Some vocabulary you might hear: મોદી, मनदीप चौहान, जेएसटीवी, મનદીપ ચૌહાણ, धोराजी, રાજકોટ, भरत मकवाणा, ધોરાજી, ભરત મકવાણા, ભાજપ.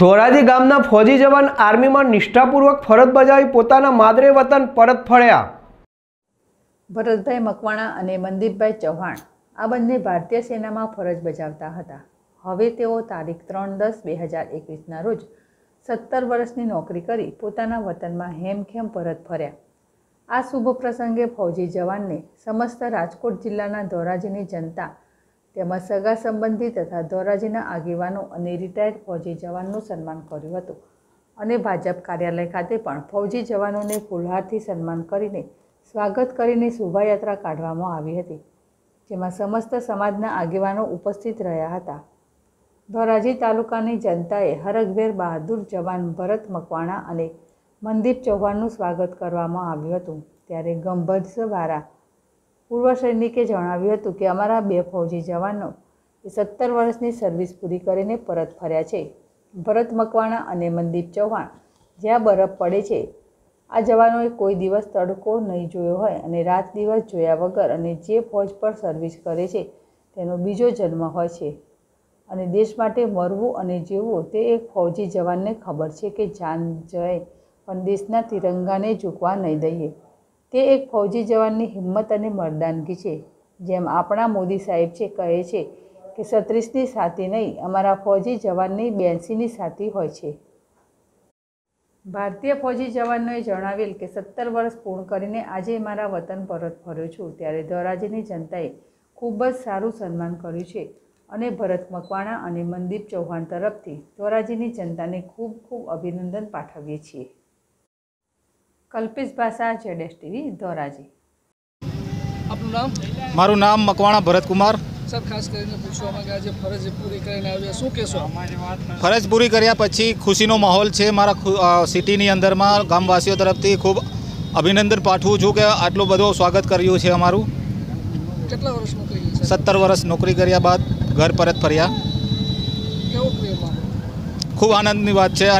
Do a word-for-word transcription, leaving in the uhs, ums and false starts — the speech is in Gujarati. ધોરાજી ગામના ફોજી જવાન આર્મીમાં નિષ્ઠાપૂર્વક ફરજ બજાવી પોતાના માદરે વતન પરત ફર્યા. ભરતભાઈ મકવાણા અને મનદીપભાઈ ચૌહાણ આ બંને ભારતીય સેનામાં ફરજ બજાવતા હતા. હવે તેઓ તારીખ ત્રણ દસ બે હજાર એકવીસના રોજ સત્તર વર્ષની નોકરી કરી પોતાના વતનમાં હેમખેમ પરત ફર્યા. આ શુભ પ્રસંગે ફોજી જવાનને સમસ્ત રાજકોટ જિલ્લાના ધોરાજીની જનતા તેમજ સગા સંબંધી તથા ધોરાજીના આગેવાનો અને રિટાયર્ડ ફૌજી જવાનનું સન્માન કર્યું હતું અને ભાજપ કાર્યાલય ખાતે પણ ફૌજી જવાનોને ફૂલહારથી સન્માન કરીને સ્વાગત કરીને શોભાયાત્રા કાઢવામાં આવી હતી, જેમાં સમસ્ત સમાજના આગેવાનો ઉપસ્થિત રહ્યા હતા. ધોરાજી તાલુકાની જનતાએ હરખભેર બહાદુર જવાન ભરત મકવાણા અને મનદીપ ચૌહાણનું સ્વાગત કરવામાં આવ્યું હતું. ત્યારે ગંભીર સવારા पूर्व सैनिके जणाव्युं कि अमारा बे फौजी जवानों सत्तर वर्षनी सर्विस पूरी करीने परत फर्या छे. भरत मकवाणा अने मनदीप चौहान ज्यां बरफ पड़े छे आ जवानों कोई दिवस तड़को नहीं जोयो होय अने रात दिवस जोया वगर अने जे फौज पर सर्विस करे छे तेनो बीजो जन्म होय छे अने देश माटे मरवुं अने जीववुं ते एक फौजी जवानने खबर छे कि जान जाए पण देशना तिरंगाने झूकवा नहीं दईए. તે એક ફૌજી જવાનની હિંમત અને મર્દાનગી છે. જેમ આપણા મોદી સાહેબ છે કહે છે કે સત્રીસની સાથી નહીં, અમારા ફૌજી જવાનની બેસીની સાથી હોય છે. ભારતીય ફૌજી જવાનોએ જણાવેલ કે સત્તર વર્ષ પૂર્ણ કરીને આજે મારા વતન પરત ફર્યો છું. ત્યારે ધોરાજીની જનતાએ ખૂબ જ સારું સન્માન કર્યું છે અને ભરત મકવાણા અને મનદીપ ચૌહાણ તરફથી ધોરાજીની જનતાને ખૂબ ખૂબ અભિનંદન પાઠવીએ છીએ. कल्पित भाषा जेएसटीवी धोराजी. आपनु नाम? मारू नाम मकवाणा भरत कुमार. सर खास करीने पूछवा मांगे आज फरज पूरी करीने आव्या शुं कहेशो? फरज पूरी कर्या पछी खुशीनो माहोल छे मारा सिटीनी अंदरमां. गामवासीओ तरफथी खूब अभिनंदन पाठवुं छुं के आटलुं बधुं स्वागत कर्युं छे अमारुं. केटला वर्ष नोकरी करी छे? सत्तर वर्ष नोकरी कर्या बाद घर परत फर्या. केवो प्रेम? खूब आनंदनी वात छे.